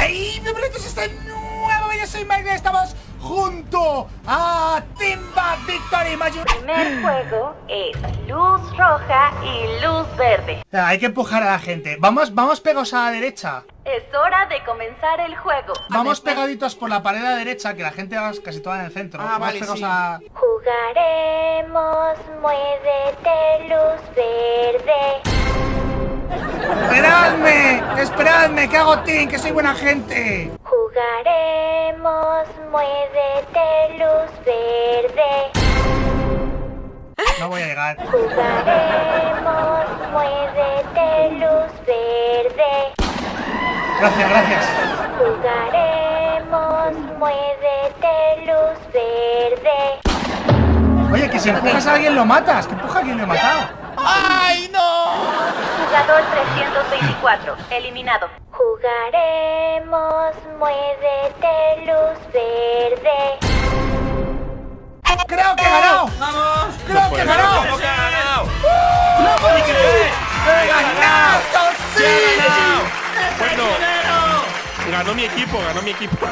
¡Hey! ¡Bienvenidos a este nuevo video! Soy Mayu y estamos junto a Timba, Victoria y Mayu. El primer juego es Luz Roja y Luz Verde. Hay que empujar a la gente. Vamos pegados a la derecha. Es hora de comenzar el juego. Vamos pegaditos por la pared a la derecha, que la gente va casi toda en el centro. Ah, vale, sí. Jugaremos, muévete, Luz Verde. ¡Esperadme! ¡Esperadme! ¡Que hago Tink! ¡Que soy buena gente! Jugaremos, muévete, Luz Verde. No voy a llegar. Jugaremos, muévete, Luz Verde. Gracias, gracias. Jugaremos, muévete, Luz Verde. Oye, que si empujas a alguien lo matas. Que empuja a quien lo he matado. ¡Ay, no! Jugador 324, eliminado. Jugaremos, muévete, Luz Verde. ¡Creo que he ganado! ¡Vamos! ¡Creo que he ganado! ¡Creo que he ganado! ¡No puede ser! ¡He ganado! ¡Sí! ¡He ganado! Bueno, ganó mi equipo, ganó mi equipo.